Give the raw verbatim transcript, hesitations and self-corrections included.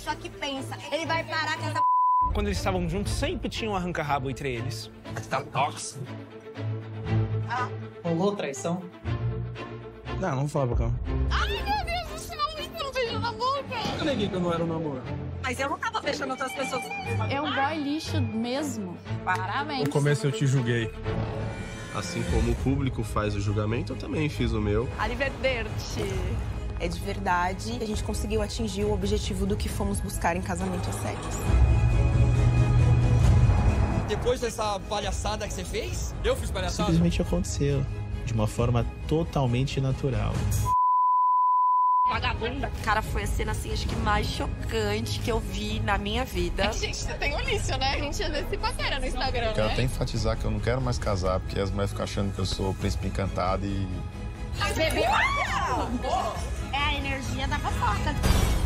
pessoa que pensa, ele vai parar com essa... Quando eles estavam juntos, sempre tinha um arranca-rabo entre eles. Tá tóxico. Ah, rolou traição? Não, não fala pra cá. Ai, meu Deus do céu, eu não beijou na boca. Eu neguei que eu não era um namoro. Mas eu não tava beijando outras pessoas. É um boy lixo mesmo. Parabéns. No começo eu te julguei. Assim como o público faz o julgamento, eu também fiz o meu. Arrivederci. É de verdade, a gente conseguiu atingir o objetivo do que fomos buscar em casamento às cegas. Depois dessa palhaçada que você fez, eu fiz palhaçada? Simplesmente aconteceu, de uma forma totalmente natural. Vagabunda. Cara, foi a cena assim, acho que mais chocante que eu vi na minha vida. É que, gente, tem Ulício, né? A gente às vezes se paquera no Instagram, né? Eu quero até enfatizar que eu não quero mais casar, porque as mulheres ficam achando que eu sou o príncipe encantado e... Bebeu? É a energia da fofoca.